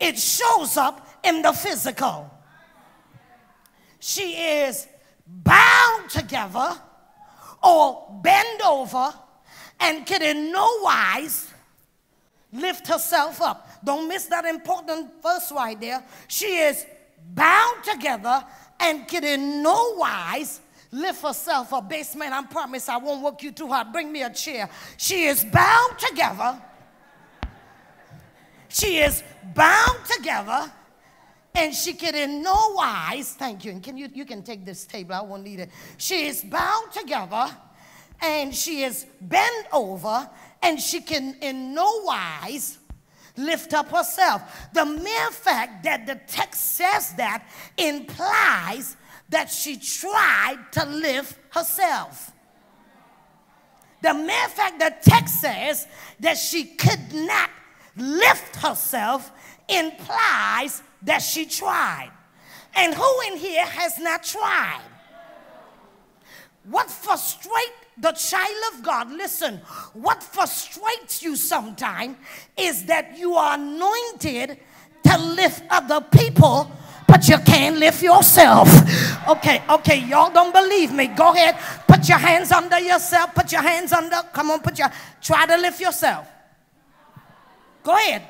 it shows up in the physical. She is bound together or bend over and can in no wise lift herself up. Don't miss that important verse right there. She is bound together and can in no wise lift herself up. Basement, I promise I won't work you too hard. Bring me a chair. She is bound together. She is bound together, and she can in no wise, thank you, and can you, you can take this table, I won't need it. She is bound together, and she is bent over, and she can in no wise lift up herself. The mere fact that the text says that implies that she tried to lift herself. The mere fact that text says that she could not lift herself implies that she tried. And who in here has not tried? What frustrates the child of God, listen, what frustrates you sometimes is that you are anointed to lift other people, but you can't lift yourself. Okay, okay, y'all don't believe me. Go ahead, put your hands under yourself, put your hands under, come on, put your, try to lift yourself. Go ahead,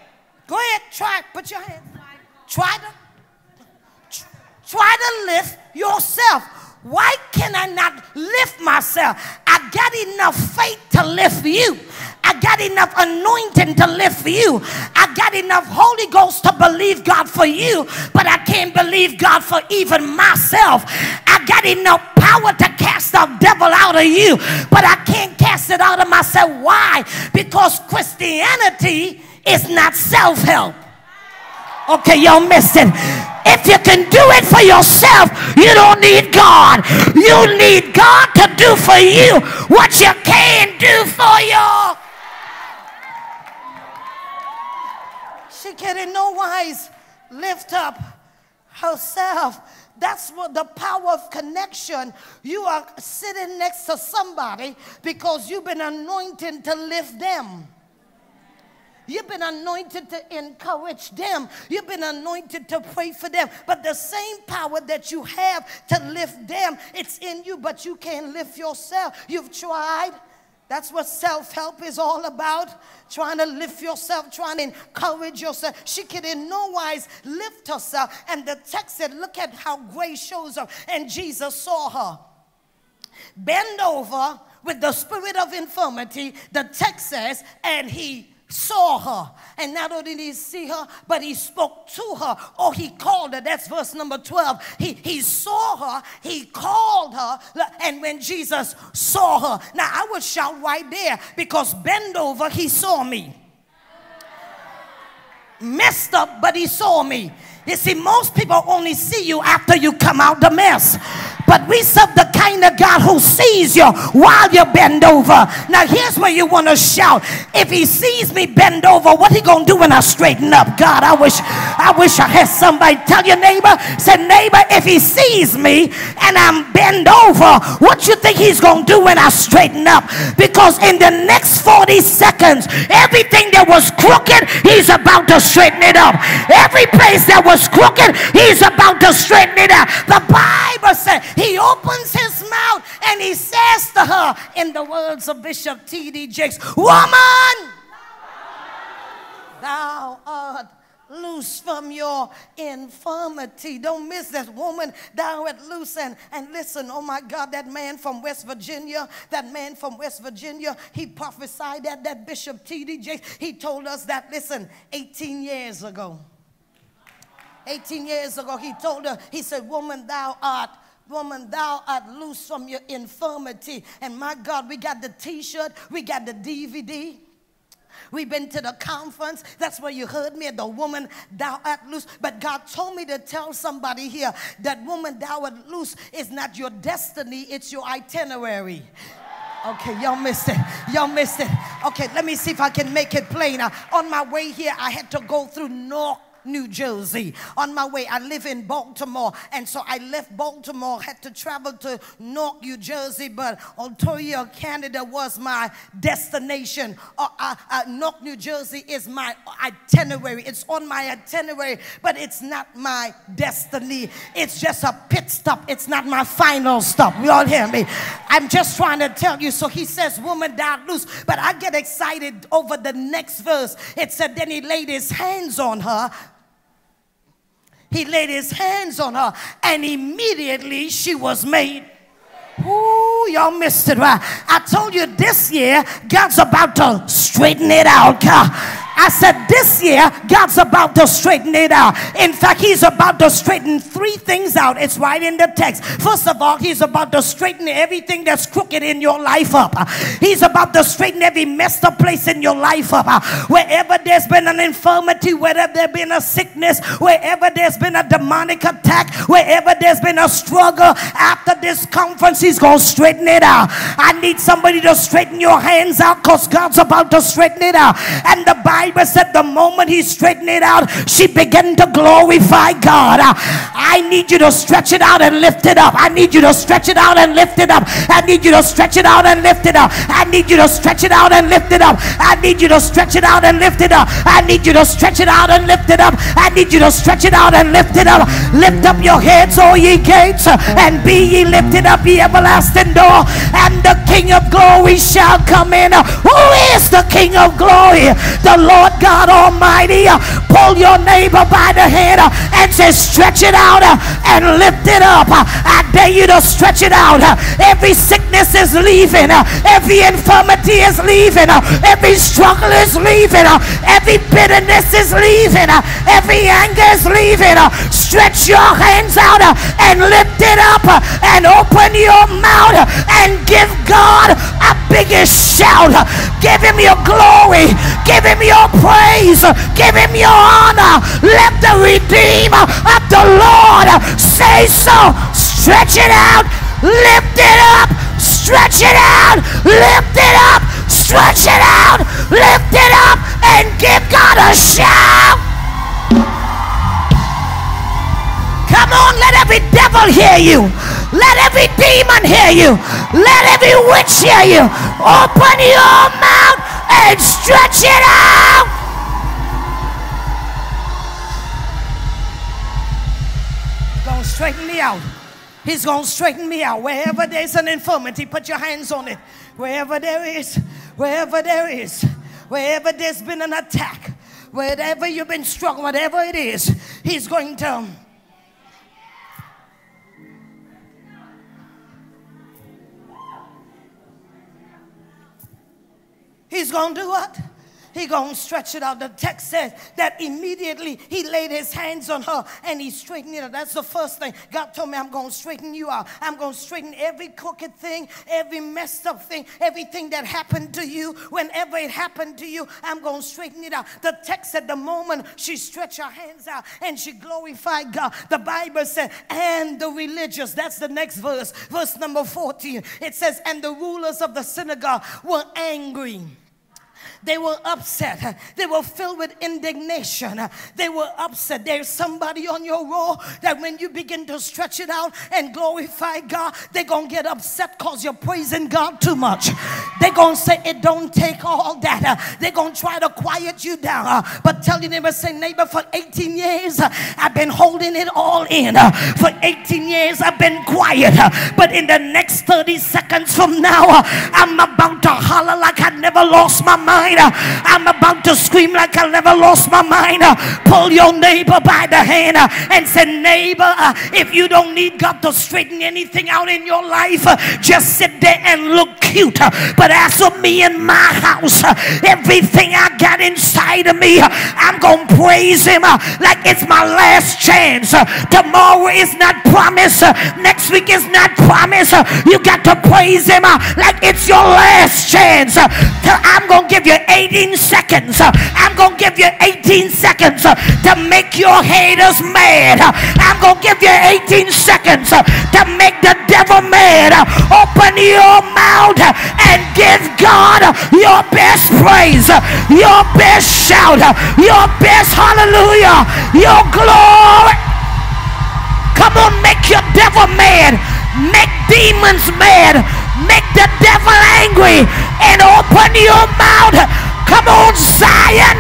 go ahead, try, put your hands, try to, try to lift yourself. Why can I not lift myself? I got enough faith to lift you. I got enough anointing to lift you. I got enough Holy Ghost to believe God for you, but I can't believe God for even myself. I got enough power to cast the devil out of you, but I can't cast it out of myself. Why? Because Christianity is not self-help. Okay, y'all missed it. If you can do it for yourself, you don't need God. You need God to do for you what you can't do for you. She can in no wise lift up herself. That's what the power of connection. You are sitting next to somebody because you've been anointed to lift them. You've been anointed to encourage them. You've been anointed to pray for them. But the same power that you have to lift them, it's in you, but you can't lift yourself. You've tried. That's what self-help is all about. Trying to lift yourself, trying to encourage yourself. She could in no wise lift herself. And the text said, look at how grace shows up. And Jesus saw her bend over with the spirit of infirmity. The text says, and he saw her, and not only did he see her, but he spoke to her, or he called her. That's verse number twelve. He, he saw her, he called her, and when Jesus saw her, now I would shout right there, because bend over, he saw me. Messed up, but he saw me. You see, most people only see you after you come out the mess. But we serve the kind of God who sees you while you bend over. Now, here's where you want to shout. If he sees me bend over, what he going to do when I straighten up? God, I wish I wish I had somebody. Tell your neighbor, say, neighbor, if he sees me and I'm bend over, what you think he's going to do when I straighten up? Because in the next forty seconds, everything that was crooked, he's about to straighten it up. Every place that was was crooked, he's about to straighten it out. The Bible said he opens his mouth and he says to her, in the words of Bishop T D Jakes, woman, thou art loose from your infirmity. Don't miss that, woman, thou art loose. And, and listen, oh my God, that man from West Virginia, that man from West Virginia, he prophesied that, that Bishop T D Jakes, he told us that, listen, eighteen years ago. eighteen years ago, he told her, he said, woman, thou art, woman, thou art loose from your infirmity. And my God, we got the T-shirt, we got the D V D. We've been to the conference. That's where you heard me, the woman, thou art loose. But God told me to tell somebody here that woman, thou art loose is not your destiny, it's your itinerary. Okay, y'all missed it. Y'all missed it. Okay, let me see if I can make it plainer. On my way here, I had to go through North New Jersey. On my way, I live in Baltimore, and so I left Baltimore, had to travel to Newark, New Jersey, but Ontario, Canada was my destination. Uh, uh, uh, Newark, New Jersey is my itinerary. It's on my itinerary, but it's not my destiny. It's just a pit stop. It's not my final stop. You all hear me? I'm just trying to tell you. So he says, woman, thou loose, but I get excited over the next verse. It said, then he laid his hands on her. He laid his hands on her, and immediately she was made. Ooh, y'all missed it, right? I told you this year, God's about to straighten it out. I said, this year, God's about to straighten it out. In fact, he's about to straighten three things out. It's right in the text. First of all, he's about to straighten everything that's crooked in your life up. He's about to straighten every messed up place in your life up. Wherever there's been an infirmity, wherever there's been a sickness, wherever there's been a demonic attack, wherever there's been a struggle, after this conference, he's going to straighten it out. I need somebody to straighten your hands out, because God's about to straighten it out. And the Bible Bible said the moment he straightened it out, she began to glorify God. I need you to stretch it out and lift it up. I need you to stretch it out and lift it up. I need you to stretch it out and lift it up. I need you to stretch it out and lift it up. I need you to stretch it out and lift it up. I need you to stretch it out and lift it up. I need you to stretch it out and lift it up. Lift up your heads, O ye gates, and be ye lifted up, ye everlasting door, and the King of glory shall come in. Who is the King of glory? The Lord Lord God Almighty. Pull your neighbor by the hand and say, stretch it out and lift it up. I dare you to stretch it out. Every sickness is leaving. Every infirmity is leaving. Every struggle is leaving. Every bitterness is leaving. Every anger is leaving. Stretch your hands out and lift it up and open your mouth and give God a biggest shout. Give him your glory. Give him your praise. Give him your honor. Let the redeemer of the Lord say so. Stretch it out, lift it up. Stretch it out, lift it up. Stretch it out, lift it up, and give God a shout. Come on, let every devil hear you. Let every demon hear you. Let every witch hear you. Open your mouth and stretch it out. He's gonna straighten me out. He's gonna straighten me out. Wherever there's an infirmity, put your hands on it. Wherever there is, wherever there is, wherever there's been an attack, wherever you've been struggling, whatever it is, he's going to. He's going to do what? He's going to stretch it out. The text says that immediately he laid his hands on her and he straightened it out. That's the first thing. God told me, I'm going to straighten you out. I'm going to straighten every crooked thing, every messed up thing, everything that happened to you. Whenever it happened to you, I'm going to straighten it out. The text said the moment she stretched her hands out and she glorified God. The Bible said, and the religious, that's the next verse, verse number fourteen. It says, and the rulers of the synagogue were angry. They were upset. They were filled with indignation. They were upset. There's somebody on your roll that when you begin to stretch it out and glorify God, they're going to get upset because you're praising God too much. They're going to say, it don't take all that. They're going to try to quiet you down. But tell your neighbor, say, neighbor, for eighteen years, I've been holding it all in. For eighteen years, I've been quiet. But in the next thirty seconds from now, I'm about to holler like I never lost my mind. I'm about to scream like I never lost my mind. Pull your neighbor by the hand and say, neighbor, if you don't need God to straighten anything out in your life, just sit there and look cute. But as for me and my house, everything I got inside of me, I'm going to praise him like it's my last chance. Tomorrow is not promised. Next week is not promised. You got to praise him like it's your last chance. I'm going to give you eighteen seconds. I'm going to give you eighteen seconds to make your haters mad. I'm going to give you eighteen seconds to make the devil mad. Open your mouth and give God your best praise, your best shout, your best hallelujah, your glory. Come on, make your devil mad. Make demons mad. Make the devil angry and open your mouth. Come on, Zion.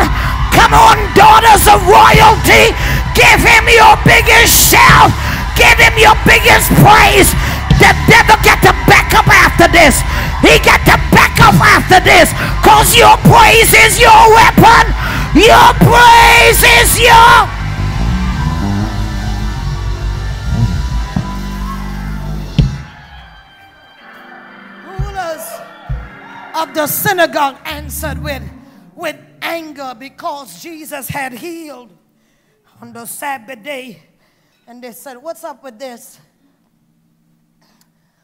Come on, daughters of royalty. Give him your biggest shout. Give him your biggest praise. The devil got to back up after this. He got to back up after this, because your praise is your weapon. Your praise is your... of the synagogue answered with, with anger because Jesus had healed on the Sabbath day. And they said, what's up with this?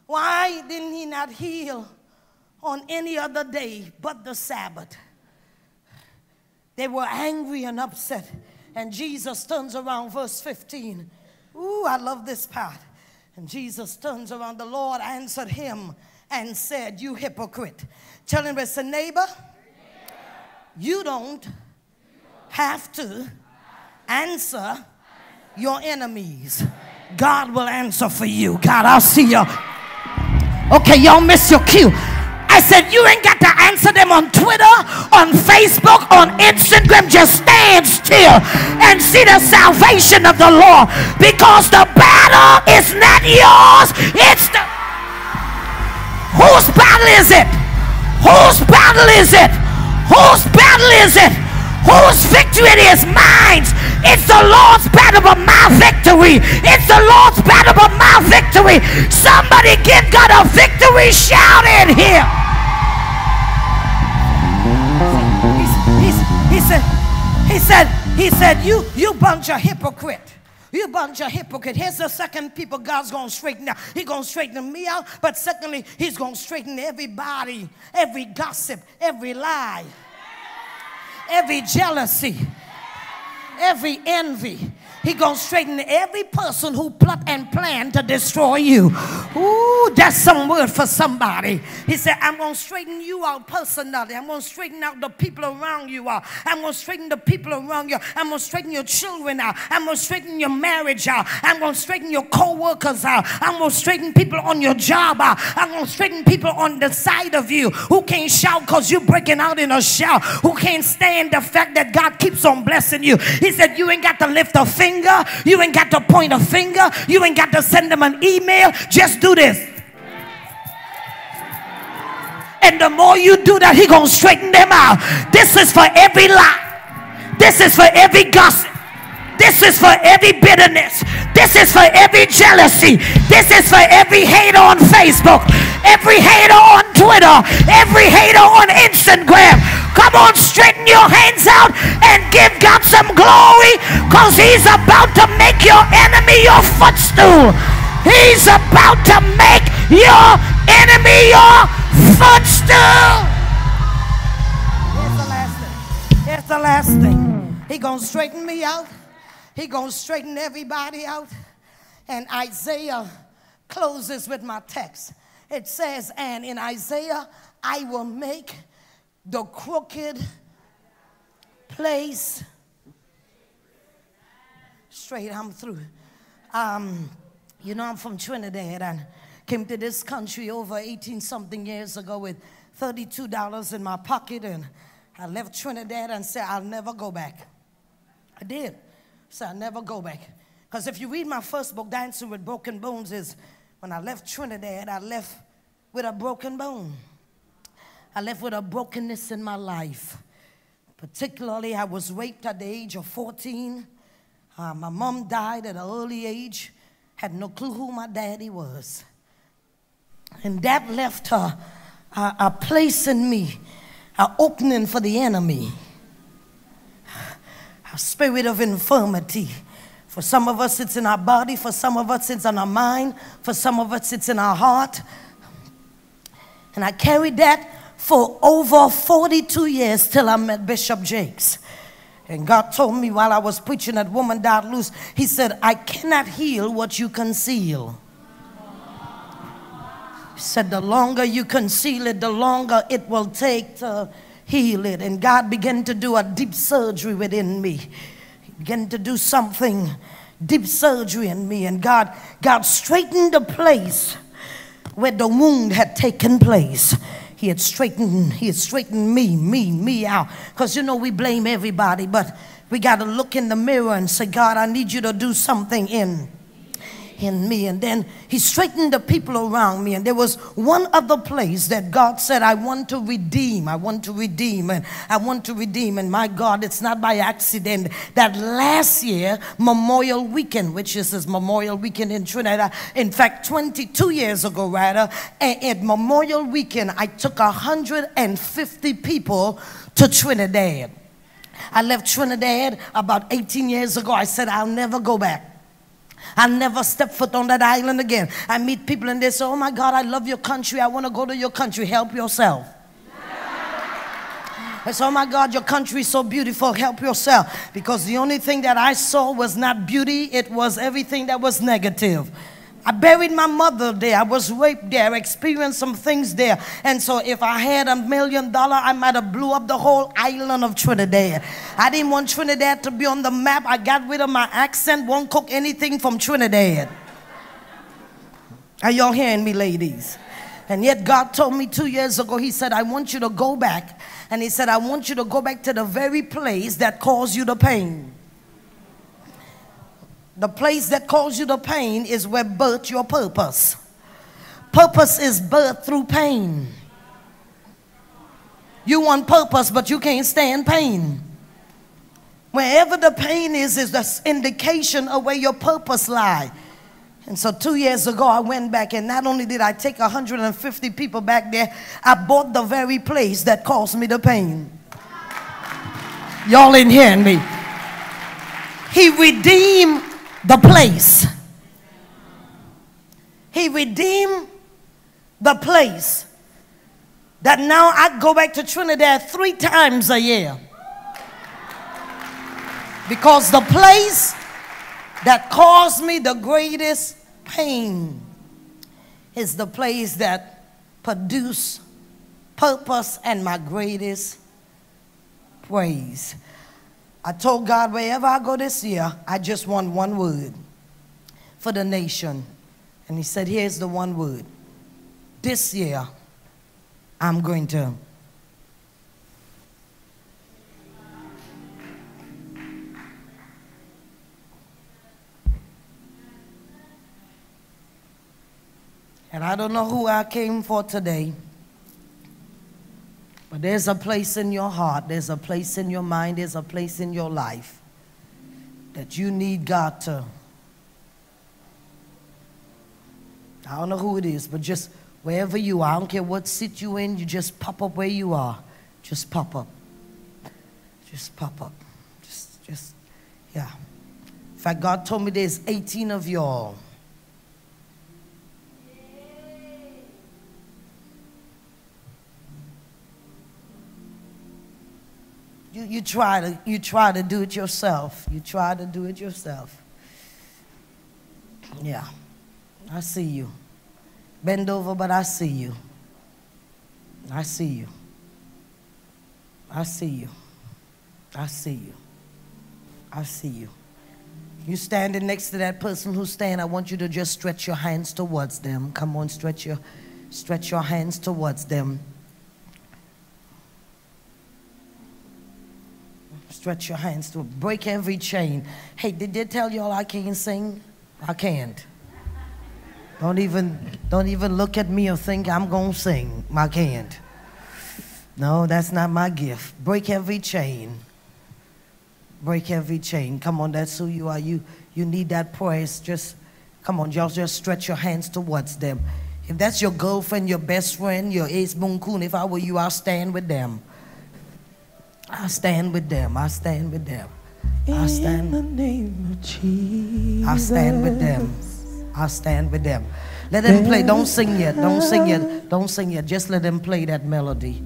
Why didn't he not heal on any other day but the Sabbath? They were angry and upset. And Jesus turns around, verse fifteen. Ooh, I love this part. And Jesus turns around. The Lord answered him and said, you hypocrite. Tell him, it's a neighbor. You don't have to answer your enemies. God will answer for you. God, I'll see you. Okay, y'all miss your cue. I said, you ain't got to answer them on Twitter, on Facebook, on Instagram. Just stand still and see the salvation of the Lord, because the battle is not yours. It's the... Whose battle is it? Whose battle is it? Whose battle is it? Whose victory it is? Mine. It's the Lord's battle, but my victory. It's the Lord's battle, but my victory. Somebody give God a victory shout in here. He, he, he, he said, he said, he said, you, you bunch of hypocrites. You bunch of hypocrite. Here's the second people God's going to straighten out. He's going to straighten me out, but secondly, he's going to straighten everybody, every gossip, every lie, every jealousy, every envy. He's going to straighten every person who plot and plan to destroy you. Ooh, that's some word for somebody. He said, I'm going to straighten you out personally. I'm going to straighten out the people around you out. I'm going to straighten the people around you. I'm going to straighten your children out. I'm going to straighten your marriage out. I'm going to straighten your co-workers out. I'm going to straighten people on your job out. I'm going to straighten people on the side of you who can't shout because you're breaking out in a shout, who can't stand the fact that God keeps on blessing you. He said, you ain't got to lift a finger. You ain't got to point a finger. You ain't got to send them an email. Just do this. And the more you do that, he gonna straighten them out. This is for every lie. This is for every gossip. This is for every bitterness. This is for every jealousy. This is for every hater on Facebook, every hater on Twitter, every hater on Instagram. Come on, straighten your hands out and give God some glory, because he's about to make your enemy your footstool. He's about to make your enemy your footstool. Here's the last thing. Here's the last thing. He gonna straighten me out. He gonna straighten everybody out. And Isaiah closes with my text. It says, and in Isaiah, I will make the crooked place straight. I'm through. Um, you know, I'm from Trinidad and came to this country over eighteen something years ago with thirty-two dollars in my pocket, and I left Trinidad and said, I'll never go back. I did. So I'll never go back. Because if you read my first book, Dancing with Broken Bones, is when I left Trinidad, I left with a broken bone. I left with a brokenness in my life. Particularly, I was raped at the age of fourteen. Uh, my mom died at an early age. Had no clue who my daddy was. And that left a, a, a place in me, an opening for the enemy. A spirit of infirmity. For some of us, it's in our body. For some of us, it's in our mind. For some of us, it's in our heart. And I carried that for over forty-two years till I met Bishop Jakes. And God told me while I was preaching that woman died loose, he said, I cannot heal what you conceal. He said, the longer you conceal it, the longer it will take to heal it. And God began to do a deep surgery within me. He began to do something, deep surgery in me. And God, God straightened the place where the wound had taken place. He had straightened, he had straightened me, me, me out. Because you know we blame everybody, but we got to look in the mirror and say, God, I need you to do something in in me. And then he straightened the people around me. And there was one other place that God said, I want to redeem. I want to redeem. And I want to redeem. And my God, it's not by accident that last year, Memorial Weekend, which is this Memorial Weekend in Trinidad. In fact, twenty-two years ago, rather, at Memorial Weekend, I took one hundred fifty people to Trinidad. I left Trinidad about eighteen years ago. I said, I'll never go back. I'll never step foot on that island again. I meet people and they say, oh my God, I love your country. I want to go to your country. Help yourself. I said, oh my God, your country is so beautiful. Help yourself. Because the only thing that I saw was not beauty. It was everything that was negative. I buried my mother there. I was raped there. I experienced some things there. And so if I had a million dollars, I might have blew up the whole island of Trinidad. I didn't want Trinidad to be on the map. I got rid of my accent. Won't cook anything from Trinidad. Are y'all hearing me, ladies? And yet God told me two years ago, he said, I want you to go back. And he said, I want you to go back to the very place that caused you the pain. The place that caused you the pain is where birthed your purpose. Purpose is birthed through pain. You want purpose, but you can't stand pain. Wherever the pain is, is the indication of where your purpose lies. And so two years ago, I went back, and not only did I take one hundred fifty people back there, I bought the very place that caused me the pain. Y'all ain't hearing me. He redeemed the place. He redeemed the place that now I go back to Trinidad three times a year, because the place that caused me the greatest pain is the place that produced purpose and my greatest praise. I told God, wherever I go this year, I just want one word for the nation. And he said, here's the one word. This year, I'm going to. And I don't know who I came for today. But there's a place in your heart, there's a place in your mind, there's a place in your life that you need God to. I don't know who it is, but just wherever you are, I don't care what seat you're in, you just pop up where you are. Just pop up. Just pop up. Just, just, yeah. In fact, God told me there's eighteen of y'all. You, you, try to, you try to do it yourself. You try to do it yourself. Yeah, I see you. Bend over, but I see you. I see you. I see you. I see you. I see you. You standing next to that person who's standing, I want you to just stretch your hands towards them. Come on, stretch your, stretch your hands towards them. Stretch your hands to break every chain. Hey, did they tell y'all I can't sing? I can't. Don't even, don't even look at me or think I'm going to sing. I can't. No, that's not my gift. Break every chain. Break every chain. Come on, that's who you are. You, you need that praise. Just, come on, y'all just stretch your hands towards them. If that's your girlfriend, your best friend, your ace moon coon, if I were you, I'll stand with them. I stand with them. I stand with them. I stand. In the name of Jesus. I stand with them. I stand with them. Let them play. Don't sing yet. Don't sing yet. Don't sing yet. Just let them play that melody.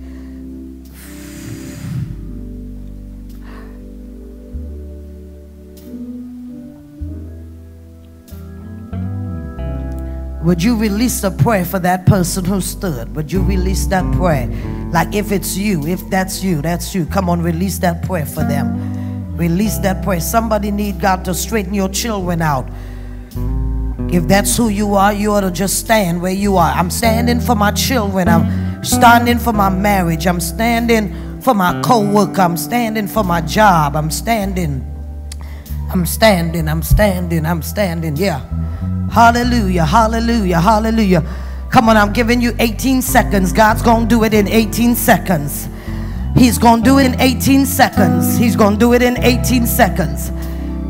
Would you release a prayer for that person who stood? Would you release that prayer? Like if it's you, if that's you, that's you. Come on, release that prayer for them. Release that prayer. Somebody need God to straighten your children out. If that's who you are, you ought to just stand where you are. I'm standing for my children. I'm standing for my marriage. I'm standing for my co-worker. I'm standing for my job. I'm standing. I'm standing. I'm standing. I'm standing. Yeah. Hallelujah, hallelujah, hallelujah. Come on, I'm giving you eighteen seconds. God's going to do it in eighteen seconds. He's going to do it in eighteen seconds. He's going to do it in eighteen seconds.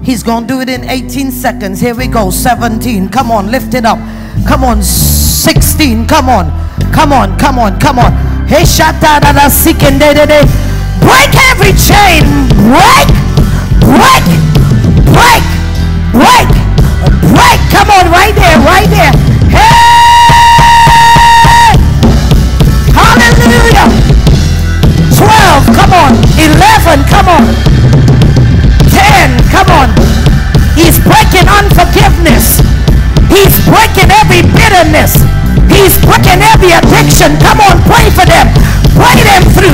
He's going to do it in eighteen seconds. Here we go, seventeen. Come on, lift it up. Come on, sixteen. Come on, come on, come on, come on. Hey, shata da da sikin de de de. Break every chain. Break, break, break, break, break. Come on, right there, right there. Hey! Hallelujah. twelve, come on. eleven, come on. ten, come on. He's breaking unforgiveness. He's breaking every bitterness. He's breaking every addiction. Come on, pray for them. Pray them through.